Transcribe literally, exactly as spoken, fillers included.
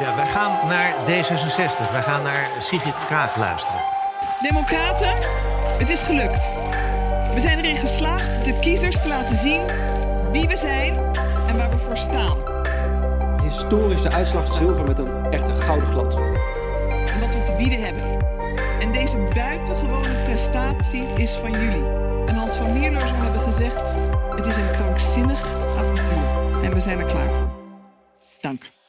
Ja, wij gaan naar D zesenzestig. Wij gaan naar Sigrid Kaag luisteren. Democraten, het is gelukt. We zijn erin geslaagd de kiezers te laten zien wie we zijn en waar we voor staan. Historische uitslag zilver met een echte gouden glans. En wat we te bieden hebben. En deze buitengewone prestatie is van jullie. En als Van Mierlo zou hebben gezegd, het is een krankzinnig avontuur. En we zijn er klaar voor. Dank.